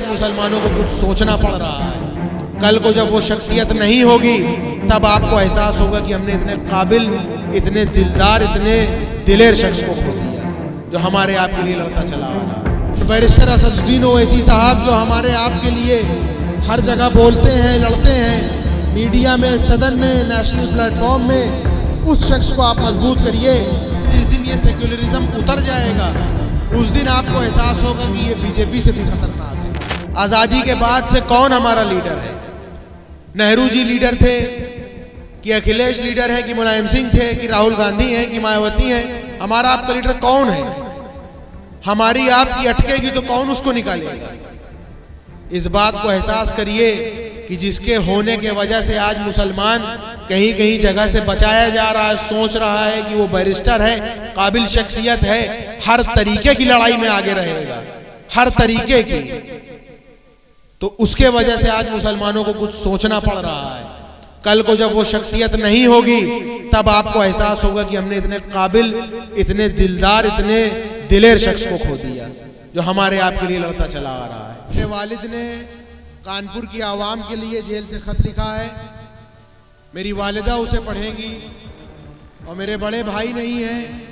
आज मुसलमानों को कुछ सोचना पड़ रहा है। कल को जब वो शख्सियत नहीं होगी तब आपको एहसास होगा कि हमने इतने काबिल, इतने दिलदार, इतने दिलेर शख्स को खो दिया जो हमारे आपके लिए लड़ता चला आ रहा है। बैरिस्टर असदुद्दीन ओवैसी साहब जो हमारे आपके लिए हर जगह बोलते हैं, लड़ते हैं, मीडिया में, सदन में, नेशनल प्लेटफॉर्म में, उस शख्स को आप मजबूत करिए। जिस दिन ये सेक्युलरिज्म उतर जाएगा उस दिन आपको एहसास होगा कि ये बीजेपी से भी खतरनाक है। आज़ादी के बाद से कौन हमारा लीडर है? नेहरू जी लीडर थे कि अखिलेश लीडर है कि मुलायम सिंह थे कि राहुल गांधी हैं कि मायावती हैं? हमारा आपका लीडर कौन है? हमारी आपकी अटकेगी तो कौन उसको निकालेगा? इस बात को एहसास करिए कि जिसके होने के वजह से आज मुसलमान कहीं कहीं जगह से बचाया जा रहा है, सोच रहा है कि वो बैरिस्टर है, काबिल शख्सियत है, हर तरीके की लड़ाई में आगे रहेगा, हर तरीके की, तो उसके वजह से आज मुसलमानों को कुछ सोचना पड़ रहा है। कल को जब वो शख्सियत नहीं होगी तब आपको एहसास होगा कि हमने इतने काबिल, इतने दिलदार, इतने दिलेर शख्स को खो दिया जो हमारे आपके लिए लड़ता चला आ रहा है। मेरे वालिद ने कानपुर की आवाम के लिए जेल से खत लिखा है, मेरी वालिदा उसे पढ़ेंगी और मेरे बड़े भाई नहीं हैं,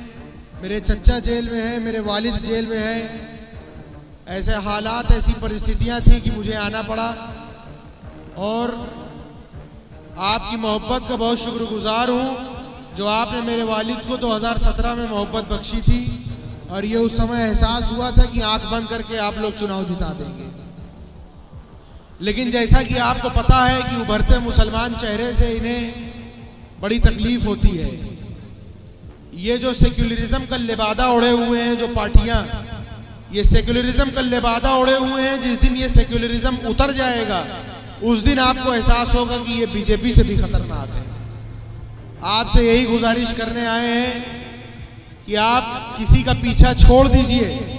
मेरे चचा जेल में हैं, मेरे वालिद जेल में हैं। ऐसे हालात, ऐसी परिस्थितियां थी कि मुझे आना पड़ा और आपकी मोहब्बत का बहुत शुक्रगुजार हूं जो आपने मेरे वालिद को 2017 में मोहब्बत बख्शी थी और ये उस समय एहसास हुआ था कि आंख बंद करके आप लोग चुनाव जिता देंगे। लेकिन जैसा कि आपको पता है कि उभरते मुसलमान चेहरे से इन्हें बड़ी तकलीफ होती है। ये जो सेक्युलरिज्म का लिबादा ओढ़े हुए हैं, जो पार्टियां ये सेक्युलरिज्म का लिबादा ओढ़े हुए हैं, जिस दिन ये सेक्युलरिज्म उतर जाएगा उस दिन आपको एहसास होगा कि ये बीजेपी से भी खतरनाक है। आपसे यही गुजारिश करने आए हैं कि आप किसी का पीछा छोड़ दीजिए।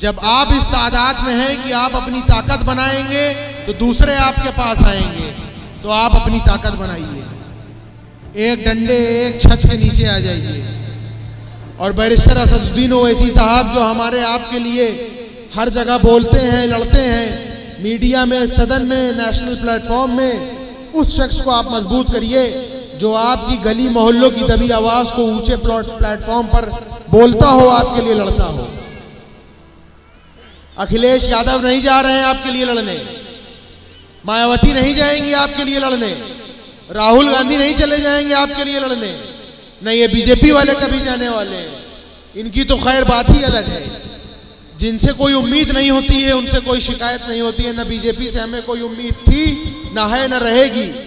जब आप इस तादाद में हैं कि आप अपनी ताकत बनाएंगे तो दूसरे आपके पास आएंगे, तो आप अपनी ताकत बनाइए, एक डंडे, एक छत के नीचे आ जाइए। और बैरिस्टर असदुद्दीन ओवैसी साहब जो हमारे आपके लिए हर जगह बोलते हैं, लड़ते हैं, मीडिया में, सदन में, नेशनल प्लेटफॉर्म में, उस शख्स को आप मजबूत करिए जो आपकी गली मोहल्लों की दबी आवाज़ को ऊँचे प्लेटफॉर्म पर बोलता हो, आपके लिए लड़ता हो। अखिलेश यादव नहीं जा रहे हैं आपके लिए लड़ने, मायावती नहीं जाएंगी आपके लिए लड़ने, राहुल गांधी नहीं चले जाएंगे आपके लिए लड़ने, न ये बीजेपी वाले कभी जाने वाले हैं। इनकी तो खैर बात ही अलग है, जिनसे कोई उम्मीद नहीं होती है उनसे कोई शिकायत नहीं होती है। न बीजेपी से हमें कोई उम्मीद थी, ना है, ना रहेगी।